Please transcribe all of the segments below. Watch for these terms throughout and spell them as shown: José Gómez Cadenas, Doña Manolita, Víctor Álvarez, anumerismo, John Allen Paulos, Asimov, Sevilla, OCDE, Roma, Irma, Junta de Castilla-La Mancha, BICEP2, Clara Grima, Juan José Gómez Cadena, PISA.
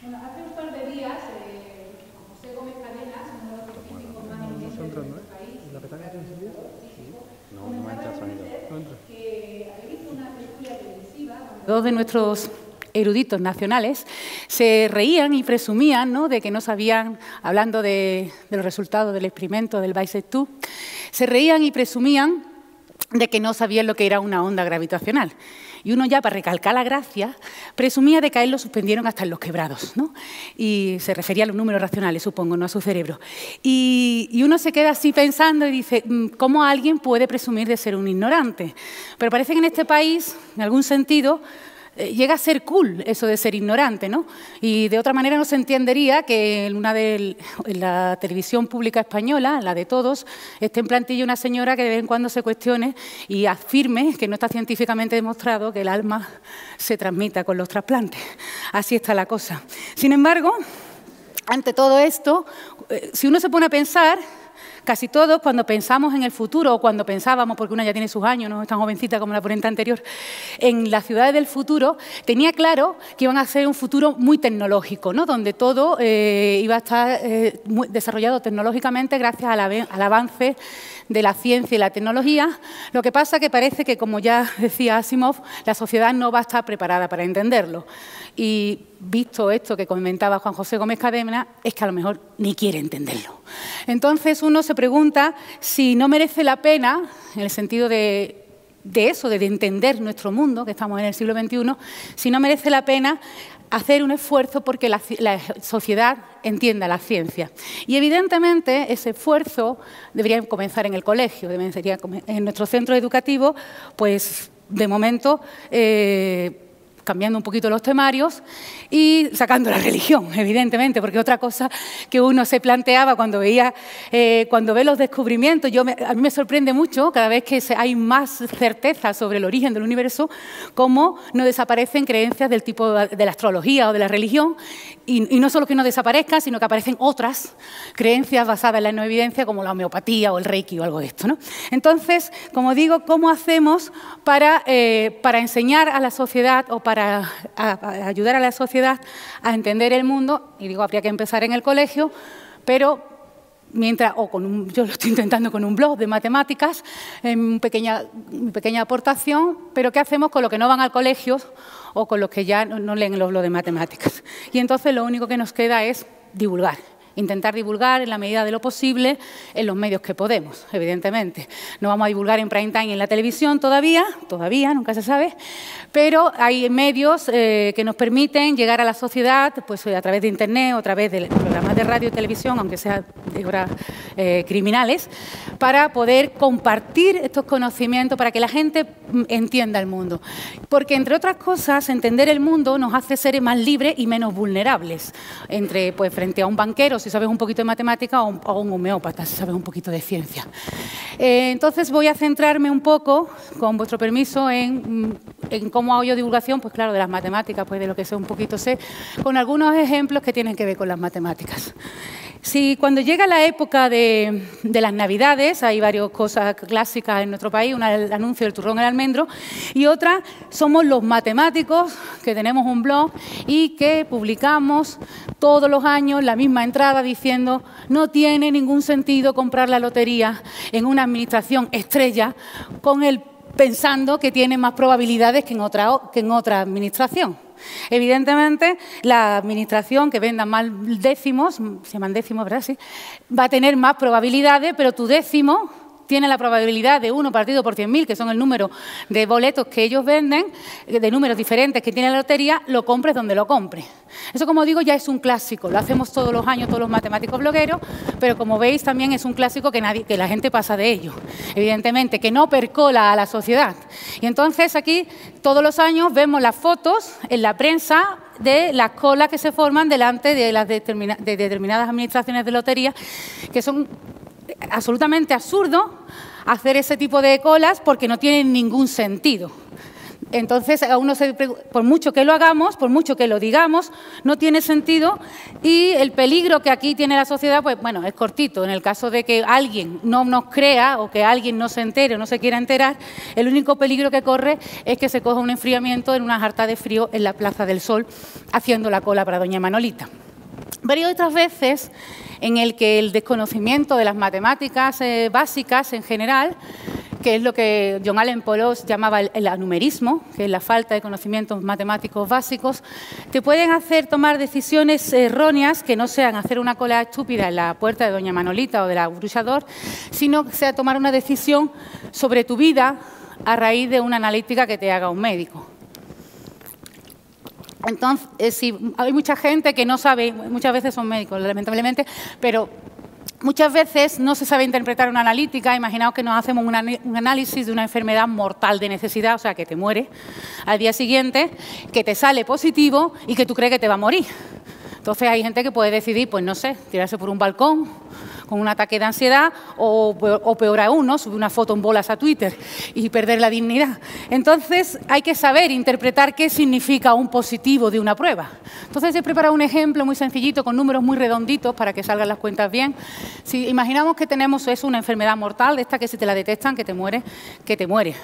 Bueno, hace un par de días, José Gómez Cadenas, uno de los científicos más importantes del país, que había visto una película televisiva. Dos de nuestros eruditos nacionales se reían y presumían, ¿no?, de que no sabían, hablando de los resultados del experimento del BICEP2, se reían y presumían de que no sabían lo que era una onda gravitacional. Y uno ya, para recalcar la gracia, presumía de que a él lo suspendieron hasta en los quebrados, ¿no? Y se refería a los números racionales, supongo, no a su cerebro. Y uno se queda así pensando y dice, ¿cómo alguien puede presumir de ser un ignorante? Pero parece que en este país, en algún sentido, llega a ser cool eso de ser ignorante, ¿no? Y de otra manera no se entendería que en la televisión pública española, la de todos, esté en plantilla una señora que de vez en cuando se cuestione y afirme que no está científicamente demostrado que el alma se transmita con los trasplantes. Así está la cosa. Sin embargo, ante todo esto, si uno se pone a pensar, casi todos, cuando pensamos en el futuro, o cuando pensábamos, porque una ya tiene sus años, no es tan jovencita como la ponente anterior, en las ciudades del futuro, tenía claro que iban a ser un futuro muy tecnológico, ¿no?, donde todo iba a estar desarrollado tecnológicamente gracias al avance de la ciencia y la tecnología. Lo que pasa que parece que, como ya decía Asimov, la sociedad no va a estar preparada para entenderlo. Y visto esto que comentaba Juan José Gómez Cadena, es que a lo mejor ni quiere entenderlo. Entonces uno se pregunta si no merece la pena, en el sentido de eso, de entender nuestro mundo, que estamos en el siglo XXI, si no merece la pena hacer un esfuerzo porque la sociedad entienda la ciencia. Y evidentemente ese esfuerzo debería comenzar en el colegio, debería en nuestro centro educativo, pues de momento cambiando un poquito los temarios y sacando la religión, evidentemente, porque otra cosa que uno se planteaba cuando ve los descubrimientos, a mí me sorprende mucho cada vez que hay más certeza sobre el origen del universo, cómo no desaparecen creencias del tipo de la astrología o de la religión, y no solo que no desaparezcan, sino que aparecen otras creencias basadas en la no evidencia, como la homeopatía o el reiki o algo de esto, ¿no? Entonces, como digo, ¿cómo hacemos para enseñar a la sociedad o para ayudar a la sociedad a entender el mundo? Y digo, habría que empezar en el colegio, pero mientras, yo lo estoy intentando con un blog de matemáticas, mi pequeña aportación, pero ¿qué hacemos con los que no van al colegio o con los que ya no leen los blogs de matemáticas? Y entonces lo único que nos queda es divulgar. Intentar divulgar en la medida de lo posible en los medios que podemos, evidentemente. No vamos a divulgar en prime time en la televisión todavía, nunca se sabe, pero hay medios que nos permiten llegar a la sociedad, pues a través de internet o a través de programas de radio y televisión, aunque sea de horas criminales, para poder compartir estos conocimientos para que la gente entienda el mundo. Porque, entre otras cosas, entender el mundo nos hace seres más libres y menos vulnerables, pues frente a un banquero, si sabes un poquito de matemática, o un homeópata, si sabes un poquito de ciencia. Entonces voy a centrarme un poco, con vuestro permiso, en cómo hago yo divulgación, pues claro, de las matemáticas, pues de lo que sé un poquito sé, con algunos ejemplos que tienen que ver con las matemáticas. Si cuando llega la época de las Navidades, hay varias cosas clásicas en nuestro país, una el anuncio del turrón al almendro, y otra somos los matemáticos que tenemos un blog y que publicamos todos los años la misma entrada diciendo no tiene ningún sentido comprar la lotería en una administración estrella pensando que tiene más probabilidades que en otra administración. Evidentemente, la administración que venda más décimos, se llaman décimos, ¿verdad? Sí, va a tener más probabilidades, pero tu décimo tiene la probabilidad de 1 partido por 100.000, que son el número de boletos que ellos venden, de números diferentes que tiene la lotería, lo compres donde lo compres. Eso, como digo, ya es un clásico, lo hacemos todos los años todos los matemáticos blogueros, pero como veis también es un clásico que la gente pasa de ello, evidentemente, que no percola a la sociedad. Y entonces aquí todos los años vemos las fotos en la prensa de las colas que se forman delante de las determinadas administraciones de lotería, que son absolutamente absurdo hacer ese tipo de colas porque no tienen ningún sentido. Entonces, a uno se pregunta, por mucho que lo hagamos, por mucho que lo digamos, no tiene sentido, y el peligro que aquí tiene la sociedad, pues bueno, es cortito. En el caso de que alguien no nos crea o que alguien no se entere o no se quiera enterar, el único peligro que corre es que se coja un enfriamiento en una jarta de frío en la Plaza del Sol, haciendo la cola para Doña Manolita. Varias otras veces en el que el desconocimiento de las matemáticas básicas en general, que es lo que John Allen Paulos llamaba el anumerismo, que es la falta de conocimientos matemáticos básicos, te pueden hacer tomar decisiones erróneas que no sean hacer una cola estúpida en la puerta de Doña Manolita o de la Brullador, sino que sea tomar una decisión sobre tu vida a raíz de una analítica que te haga un médico. Entonces, hay mucha gente que no sabe, muchas veces son médicos, lamentablemente, pero muchas veces no se sabe interpretar una analítica. Imaginaos que nos hacemos un análisis de una enfermedad mortal de necesidad, o sea, que te mueres al día siguiente, que te sale positivo y que tú crees que te va a morir. Entonces, hay gente que puede decidir, pues no sé, tirarse por un balcón con un ataque de ansiedad o peor aún, ¿no?, subir una foto en bolas a Twitter y perder la dignidad. Entonces, hay que saber interpretar qué significa un positivo de una prueba. Entonces, he preparado un ejemplo muy sencillito con números muy redonditos para que salgan las cuentas bien. Si imaginamos que tenemos eso, una enfermedad mortal, de esta que si te la detectan, que te mueres,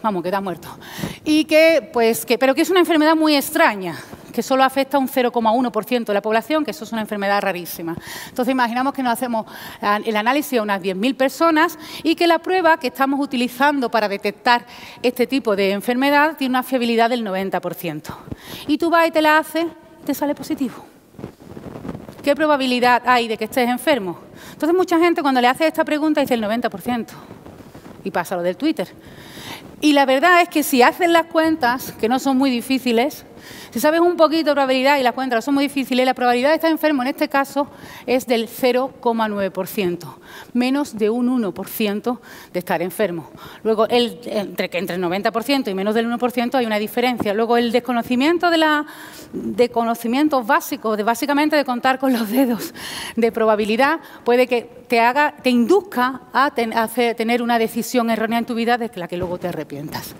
vamos, que te has muerto. Y que, pues, pero que es una enfermedad muy extraña, que solo afecta a un 0,1% de la población, que eso es una enfermedad rarísima. Entonces, imaginamos que nos hacemos el análisis a unas 10.000 personas y que la prueba que estamos utilizando para detectar este tipo de enfermedad tiene una fiabilidad del 90%. Y tú vas y te la haces, te sale positivo. ¿Qué probabilidad hay de que estés enfermo? Entonces, mucha gente cuando le hace esta pregunta dice el 90%. Y pasa lo del Twitter. Y la verdad es que si haces las cuentas, que no son muy difíciles, si sabes un poquito de probabilidad y las cuentas no son muy difíciles, la probabilidad de estar enfermo en este caso es del 0,9%, menos de un 1% de estar enfermo. Luego, entre el 90% y menos del 1% hay una diferencia. Luego, el desconocimiento de conocimientos básicos, básicamente de contar con los dedos de probabilidad, puede que te induzca a tener una decisión errónea en tu vida de la que luego te arrepientas.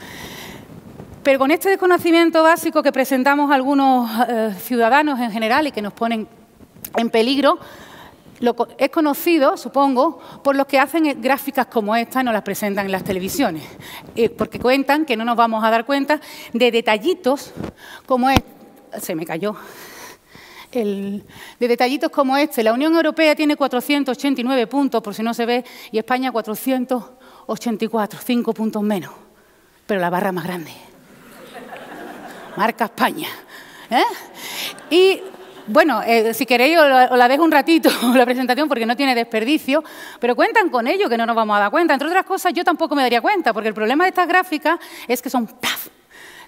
Pero con este desconocimiento básico que presentamos a algunos ciudadanos en general y que nos ponen en peligro, es conocido, supongo, por los que hacen gráficas como esta y nos las presentan en las televisiones, porque cuentan que no nos vamos a dar cuenta de detallitos como este. Se me cayó. De detallitos como este. La Unión Europea tiene 489 puntos, por si no se ve, y España 484, 5 puntos menos, pero la barra más grande. Marca España. ¿Eh? Y, bueno, si queréis os la dejo un ratito la presentación porque no tiene desperdicio, pero cuentan con ello que no nos vamos a dar cuenta. Entre otras cosas, yo tampoco me daría cuenta, porque el problema de estas gráficas es que son ¡paf!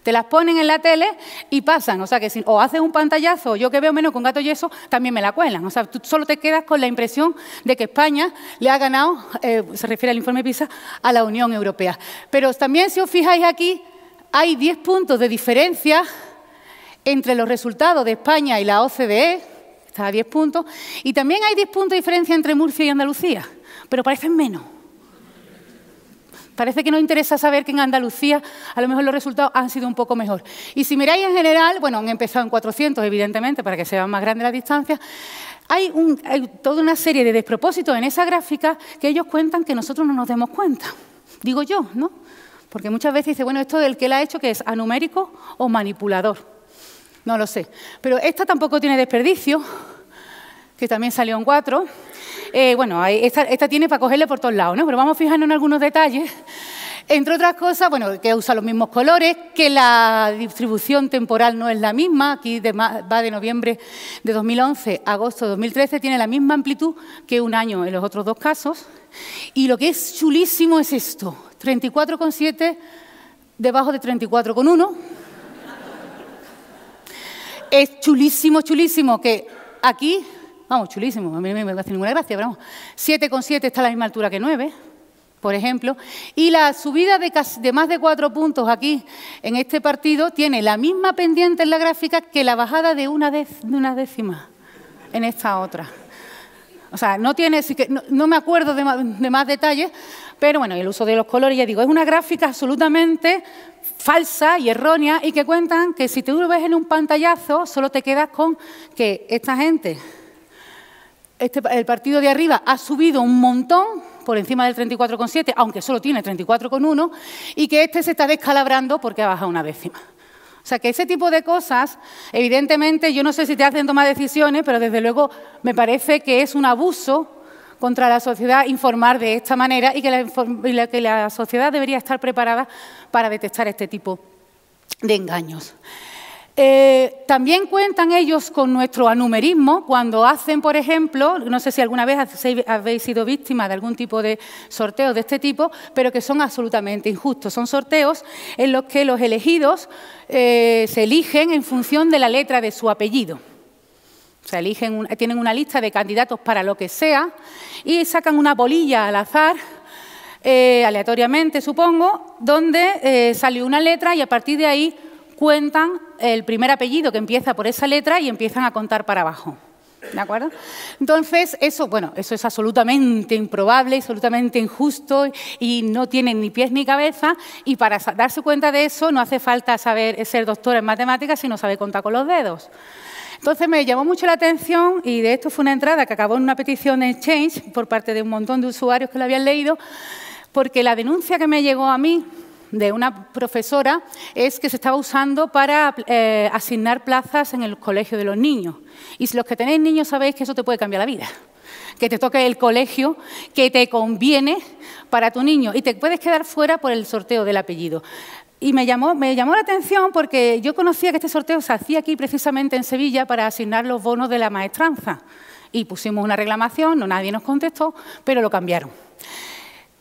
Te las ponen en la tele y pasan. O sea, que si o haces un pantallazo, yo que veo menos con gato y eso, también me la cuelan. O sea, tú solo te quedas con la impresión de que España le ha ganado, se refiere al informe PISA, a la Unión Europea. Pero también, si os fijáis aquí, hay 10 puntos de diferencia entre los resultados de España y la OCDE, está a 10 puntos, y también hay 10 puntos de diferencia entre Murcia y Andalucía, pero parecen menos. Parece que no interesa saber que en Andalucía a lo mejor los resultados han sido un poco mejor. Y si miráis en general, bueno, han empezado en 400, evidentemente, para que sea más grande la distancia, hay toda una serie de despropósitos en esa gráfica que ellos cuentan que nosotros no nos demos cuenta. Digo yo, ¿no? Porque muchas veces dice, bueno, esto del que la ha hecho, que es anumérico o manipulador. No lo sé. Pero esta tampoco tiene desperdicio, que también salió en 4. Bueno, esta tiene para cogerle por todos lados, ¿no? Pero vamos a fijarnos en algunos detalles. Entre otras cosas, bueno, que usa los mismos colores, que la distribución temporal no es la misma. Aquí va de noviembre de 2011 a agosto de 2013. Tiene la misma amplitud que un año en los otros dos casos. Y lo que es chulísimo es esto. 34,7 debajo de 34,1. Es chulísimo, chulísimo que aquí, vamos, chulísimo, a mí no me hace ninguna gracia, pero vamos, 7,7 está a la misma altura que 9, por ejemplo, y la subida de más de 4 puntos aquí, en este partido, tiene la misma pendiente en la gráfica que la bajada de una décima en esta otra. O sea, no tiene, no me acuerdo de más detalles, pero bueno, el uso de los colores, ya digo, es una gráfica absolutamente falsa y errónea y que cuentan que si tú lo ves en un pantallazo solo te quedas con que esta gente, el partido de arriba ha subido un montón por encima del 34,7, aunque solo tiene 34,1, y que este se está descalabrando porque ha bajado una décima. O sea, que ese tipo de cosas, evidentemente, yo no sé si te hacen tomar decisiones, pero desde luego me parece que es un abuso contra la sociedad informar de esta manera y que la sociedad debería estar preparada para detectar este tipo de engaños. También cuentan ellos con nuestro anumerismo cuando hacen, por ejemplo, no sé si alguna vez habéis sido víctima de algún tipo de sorteos de este tipo, pero que son absolutamente injustos. Son sorteos en los que los elegidos se eligen en función de la letra de su apellido. O sea, tienen una lista de candidatos para lo que sea y sacan una bolilla al azar, aleatoriamente supongo, donde salió una letra y a partir de ahí cuentan el primer apellido que empieza por esa letra y empiezan a contar para abajo. ¿De acuerdo? Entonces, eso es absolutamente improbable, absolutamente injusto y no tienen ni pies ni cabeza. Y para darse cuenta de eso no hace falta ser doctora en matemáticas si no sabe contar con los dedos. Entonces, me llamó mucho la atención y de esto fue una entrada que acabó en una petición de Exchange por parte de un montón de usuarios que lo habían leído, porque la denuncia que me llegó a mí de una profesora es que se estaba usando para asignar plazas en el colegio de los niños. Y si los que tenéis niños sabéis que eso te puede cambiar la vida, que te toque el colegio que te conviene para tu niño y te puedes quedar fuera por el sorteo del apellido. Y me llamó la atención porque yo conocía que este sorteo se hacía aquí precisamente en Sevilla para asignar los bonos de la maestranza. Y pusimos una reclamación, nadie nos contestó, pero lo cambiaron.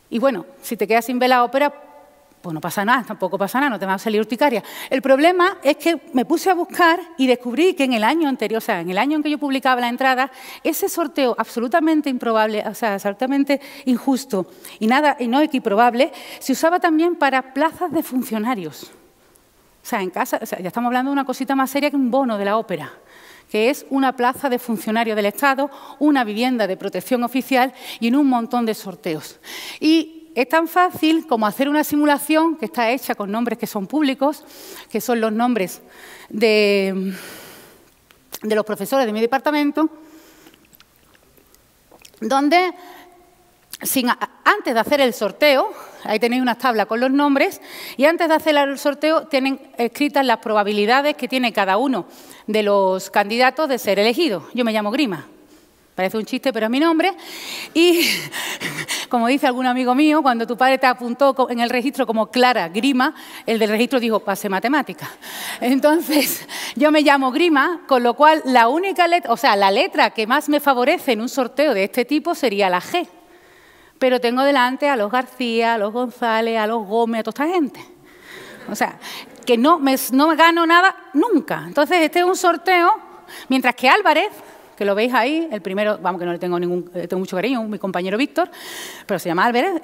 Y bueno, si te quedas sin ver la ópera, pues no pasa nada, tampoco pasa nada, no te va a salir urticaria. El problema es que me puse a buscar y descubrí que en el año anterior, o sea, en el año en que yo publicaba la entrada, ese sorteo absolutamente improbable, o sea, absolutamente injusto y no equiprobable, se usaba también para plazas de funcionarios. O sea, en casa, ya estamos hablando de una cosita más seria que un bono de la ópera, que es una plaza de funcionario del Estado, una vivienda de protección oficial y en un montón de sorteos. Y es tan fácil como hacer una simulación que está hecha con nombres que son públicos, que son los nombres de los profesores de mi departamento, donde antes de hacer el sorteo, ahí tenéis una tabla con los nombres, y antes de hacer el sorteo tienen escritas las probabilidades que tiene cada uno de los candidatos de ser elegido. Yo me llamo Grima. Parece un chiste, pero es mi nombre. Y, como dice algún amigo mío, cuando tu padre te apuntó en el registro como Clara Grima, el del registro dijo, pase matemática. Entonces, yo me llamo Grima, con lo cual la única letra, o sea, la letra que más me favorece en un sorteo de este tipo sería la G. Pero tengo delante a los García, a los González, a los Gómez, a toda esta gente. O sea, que no me gano nada nunca. Entonces, este es un sorteo, mientras que Álvarez, que lo veis ahí, el primero, vamos, que no le tengo tengo mucho cariño, mi compañero Víctor, pero se llama Álvarez,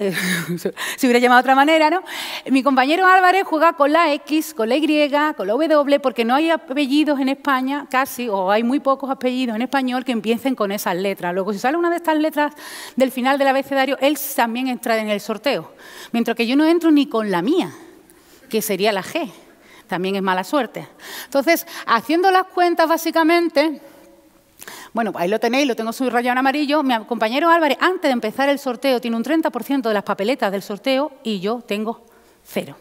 se hubiera llamado de otra manera, ¿no? Mi compañero Álvarez juega con la X, con la Y, con la W, porque no hay apellidos en España, casi, o hay muy pocos apellidos en español que empiecen con esas letras. Luego, si sale una de estas letras del final del abecedario, él también entra en el sorteo, mientras que yo no entro ni con la mía, que sería la G, también es mala suerte. Entonces, haciendo las cuentas, básicamente, bueno, ahí lo tenéis, lo tengo subrayado en amarillo. Mi compañero Álvarez, antes de empezar el sorteo, tiene un 30% de las papeletas del sorteo y yo tengo cero.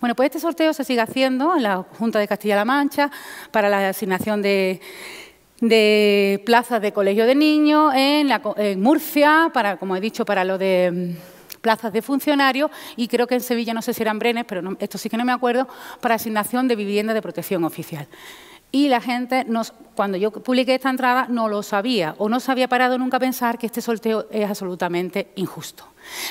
Bueno, pues este sorteo se sigue haciendo en la Junta de Castilla-La Mancha para la asignación de plazas de colegio de niños, en Murcia, como he dicho, para lo de plazas de funcionarios, y creo que en Sevilla, no sé si eran Brenes, pero no, esto sí que no me acuerdo, para asignación de vivienda de protección oficial. Y la gente, cuando yo publiqué esta entrada, no lo sabía o no se había parado nunca a pensar que este sorteo es absolutamente injusto.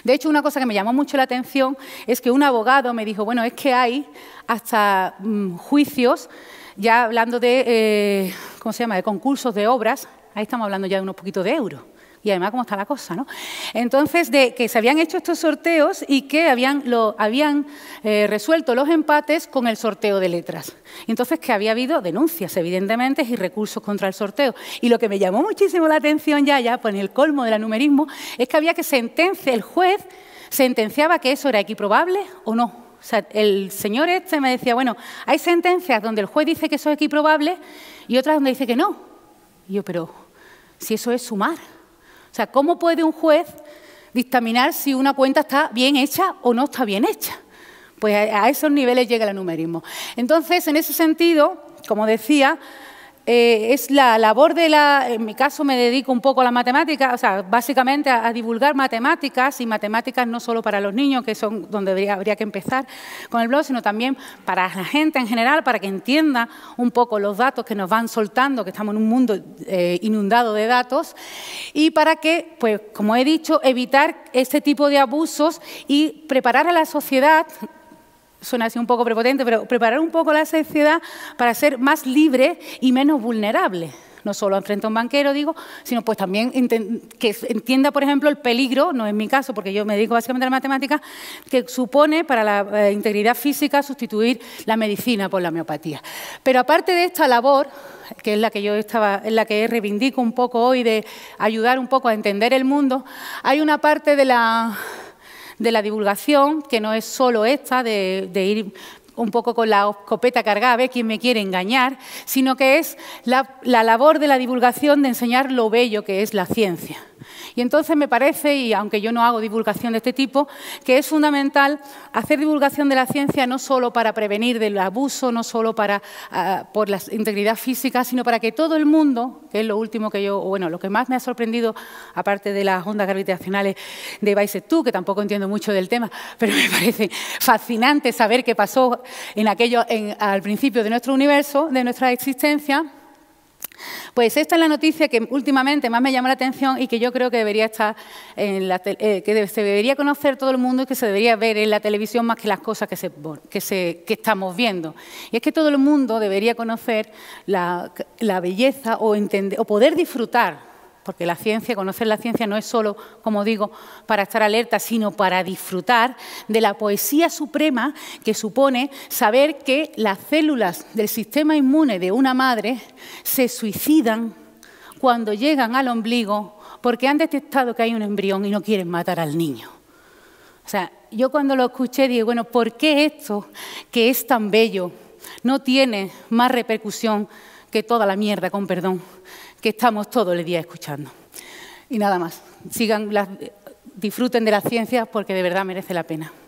De hecho, una cosa que me llamó mucho la atención es que un abogado me dijo, bueno, es que hay hasta juicios, ya hablando de, ¿cómo se llama?, de concursos de obras, ahí estamos hablando ya de unos poquitos de euros. Y además, cómo está la cosa, ¿no? Entonces, de que se habían hecho estos sorteos y que habían resuelto los empates con el sorteo de letras. Entonces, que había habido denuncias, evidentemente, y recursos contra el sorteo. Y lo que me llamó muchísimo la atención, ya pues, en el colmo del anumerismo, es que había que sentenciar, el juez sentenciaba que eso era equiprobable o no. O sea, el señor este me decía, bueno, hay sentencias donde el juez dice que eso es equiprobable y otras donde dice que no. Y yo, pero si eso es sumar. O sea, ¿cómo puede un juez dictaminar si una cuenta está bien hecha o no está bien hecha? Pues a esos niveles llega el anumerismo. Entonces, en ese sentido, como decía, es la labor de la... En mi caso me dedico un poco a la matemática, o sea, básicamente a divulgar matemáticas, y matemáticas no solo para los niños, que son donde habría que empezar con el blog, sino también para la gente en general, para que entienda un poco los datos que nos van soltando, que estamos en un mundo inundado de datos, y para que, pues, como he dicho, evitar este tipo de abusos y preparar a la sociedad... Suena así un poco prepotente, pero preparar un poco la sociedad para ser más libre y menos vulnerable. No solo enfrente a un banquero, digo, sino pues también que entienda, por ejemplo, el peligro, no es mi caso, porque yo me dedico básicamente a la matemática, que supone para la integridad física sustituir la medicina por la homeopatía. Pero aparte de esta labor, que es la que reivindico un poco hoy, de ayudar un poco a entender el mundo, hay una parte de la divulgación, que no es solo esta, de ir un poco con la escopeta cargada a ver quién me quiere engañar, sino que es la labor de la divulgación de enseñar lo bello que es la ciencia. Y entonces me parece, y aunque yo no hago divulgación de este tipo, que es fundamental hacer divulgación de la ciencia no solo para prevenir del abuso, no solo por la integridad física, sino para que todo el mundo, que es lo último que yo, bueno, lo que más me ha sorprendido, aparte de las ondas gravitacionales de BICEP2, que tampoco entiendo mucho del tema, pero me parece fascinante saber qué pasó en aquello, al principio de nuestro universo, de nuestra existencia. Pues esta es la noticia que últimamente más me llama la atención y que yo creo que debería estar que se debería conocer todo el mundo y que se debería ver en la televisión más que las cosas que estamos viendo. Y es que todo el mundo debería conocer la belleza o poder disfrutar, porque la ciencia, conocer la ciencia no es solo, como digo, para estar alerta, sino para disfrutar de la poesía suprema que supone saber que las células del sistema inmune de una madre se suicidan cuando llegan al ombligo porque han detectado que hay un embrión y no quieren matar al niño. O sea, yo cuando lo escuché dije, bueno, ¿por qué esto, que es tan bello, no tiene más repercusión que toda la mierda, con perdón, que estamos todo el día escuchando? Y nada más. Disfruten de las ciencias porque de verdad merece la pena.